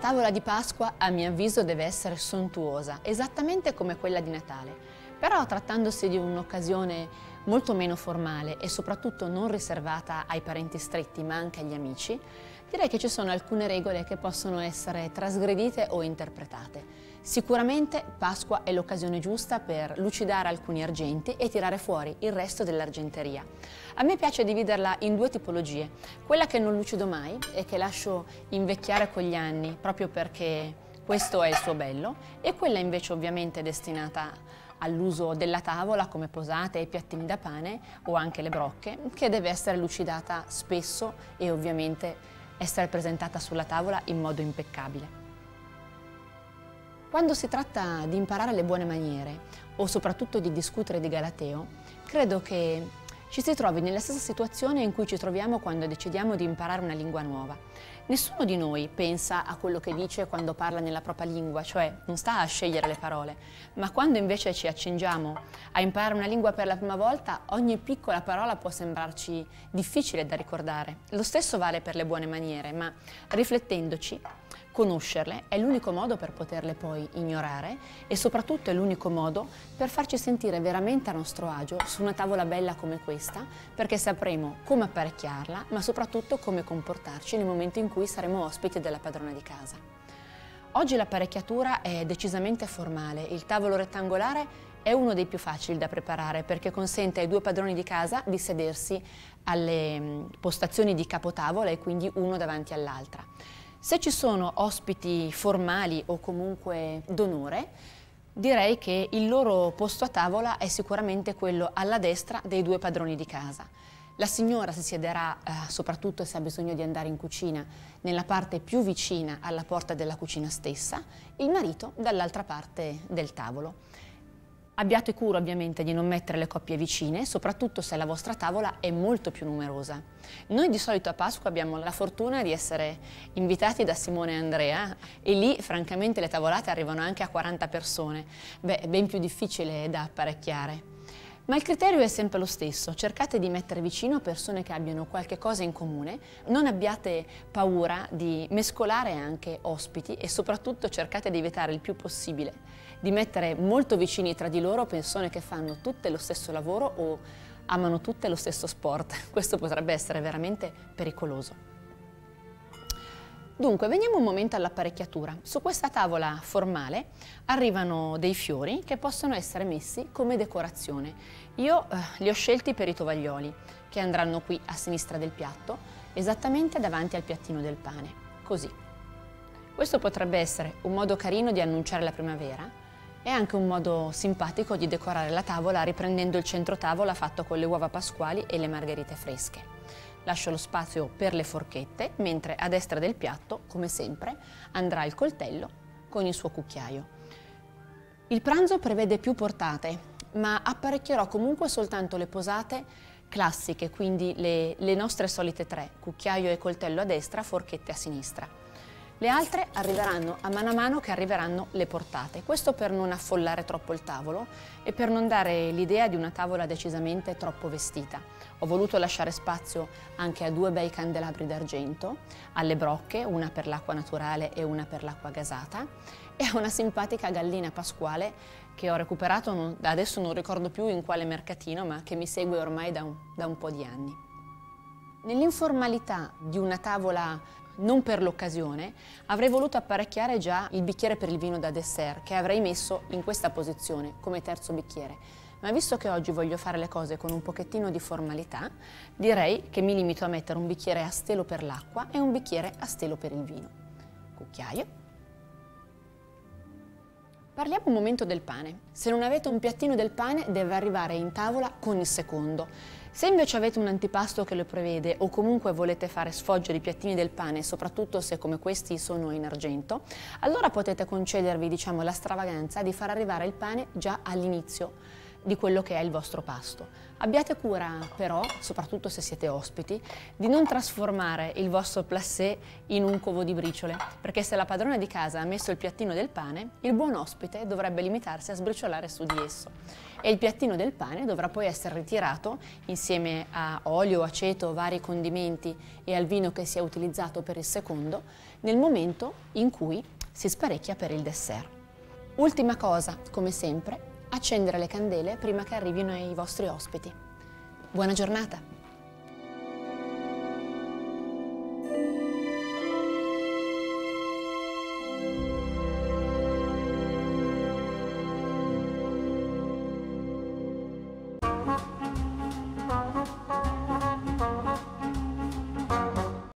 tavola di Pasqua, a mio avviso, deve essere sontuosa, esattamente come quella di Natale. Però, trattandosi di un'occasione molto meno formale e soprattutto non riservata ai parenti stretti, ma anche agli amici, direi che ci sono alcune regole che possono essere trasgredite o interpretate. Sicuramente Pasqua è l'occasione giusta per lucidare alcuni argenti e tirare fuori il resto dell'argenteria. A me piace dividerla in due tipologie: quella che non lucido mai e che lascio invecchiare con gli anni proprio perché questo è il suo bello, e quella invece ovviamente destinata all'uso della tavola come posate e piattini da pane o anche le brocche, che deve essere lucidata spesso e ovviamente essere presentata sulla tavola in modo impeccabile. Quando si tratta di imparare le buone maniere o soprattutto di discutere di galateo, credo che ci si trovi nella stessa situazione in cui ci troviamo quando decidiamo di imparare una lingua nuova. Nessuno di noi pensa a quello che dice quando parla nella propria lingua, cioè non sta a scegliere le parole, ma quando invece ci accingiamo a imparare una lingua per la prima volta, ogni piccola parola può sembrarci difficile da ricordare. Lo stesso vale per le buone maniere, ma riflettendoci, conoscerle è l'unico modo per poterle poi ignorare e soprattutto è l'unico modo per farci sentire veramente a nostro agio su una tavola bella come questa, perché sapremo come apparecchiarla, ma soprattutto come comportarci nel momento in cui saremo ospiti della padrona di casa. Oggi l'apparecchiatura è decisamente formale. Il tavolo rettangolare è uno dei più facili da preparare perché consente ai due padroni di casa di sedersi alle postazioni di capotavola e quindi uno davanti all'altra. Se ci sono ospiti formali o comunque d'onore, direi che il loro posto a tavola è sicuramente quello alla destra dei due padroni di casa. La signora si siederà, soprattutto se ha bisogno di andare in cucina, nella parte più vicina alla porta della cucina stessa, il marito dall'altra parte del tavolo. Abbiate cura ovviamente di non mettere le coppie vicine, soprattutto se la vostra tavola è molto più numerosa. Noi di solito a Pasqua abbiamo la fortuna di essere invitati da Simone e Andrea e lì francamente le tavolate arrivano anche a 40 persone. Beh, è ben più difficile da apparecchiare. Ma il criterio è sempre lo stesso: cercate di mettere vicino persone che abbiano qualche cosa in comune, non abbiate paura di mescolare anche ospiti e soprattutto cercate di evitare il più possibile di mettere molto vicini tra di loro persone che fanno tutte lo stesso lavoro o amano tutte lo stesso sport. Questo potrebbe essere veramente pericoloso. Dunque, veniamo un momento all'apparecchiatura. Su questa tavola formale arrivano dei fiori che possono essere messi come decorazione. Io li ho scelti per i tovaglioli, che andranno qui a sinistra del piatto, esattamente davanti al piattino del pane, così. Questo potrebbe essere un modo carino di annunciare la primavera e anche un modo simpatico di decorare la tavola riprendendo il centro tavola fatto con le uova pasquali e le margherite fresche. Lascio lo spazio per le forchette, mentre a destra del piatto, come sempre, andrà il coltello con il suo cucchiaio. Il pranzo prevede più portate, ma apparecchierò comunque soltanto le posate classiche, quindi le nostre solite tre: cucchiaio e coltello a destra, forchette a sinistra. Le altre arriveranno a mano che arriveranno le portate, questo per non affollare troppo il tavolo e per non dare l'idea di una tavola decisamente troppo vestita. Ho voluto lasciare spazio anche a due bei candelabri d'argento, alle brocche, una per l'acqua naturale e una per l'acqua gasata, e a una simpatica gallina pasquale che ho recuperato, adesso non ricordo più in quale mercatino, ma che mi segue ormai da un po' di anni. Nell'informalità di una tavola non per l'occasione, avrei voluto apparecchiare già il bicchiere per il vino da dessert, che avrei messo in questa posizione come terzo bicchiere, ma visto che oggi voglio fare le cose con un pochettino di formalità, direi che mi limito a mettere un bicchiere a stelo per l'acqua e un bicchiere a stelo per il vino. Cucchiaio. Parliamo un momento del pane. Se non avete un piattino del pane, deve arrivare in tavola con il secondo. Se invece avete un antipasto che lo prevede o comunque volete fare sfoggere i piattini del pane, soprattutto se come questi sono in argento, allora potete concedervi, diciamo, la stravaganza di far arrivare il pane già all'inizio di quello che è il vostro pasto. Abbiate cura però, soprattutto se siete ospiti, di non trasformare il vostro placé in un covo di briciole, perché se la padrona di casa ha messo il piattino del pane, il buon ospite dovrebbe limitarsi a sbriciolare su di esso. e il piattino del pane dovrà poi essere ritirato insieme a olio, aceto, vari condimenti e al vino che si è utilizzato per il secondo nel momento in cui si sparecchia per il dessert. Ultima cosa, come sempre, accendere le candele prima che arrivino i vostri ospiti. Buona giornata!